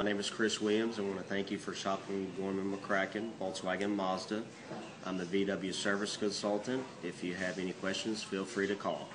My name is Chris Williams. I want to thank you for shopping Gorman McCracken, Volkswagen Mazda. I'm the VW service consultant. If you have any questions, feel free to call.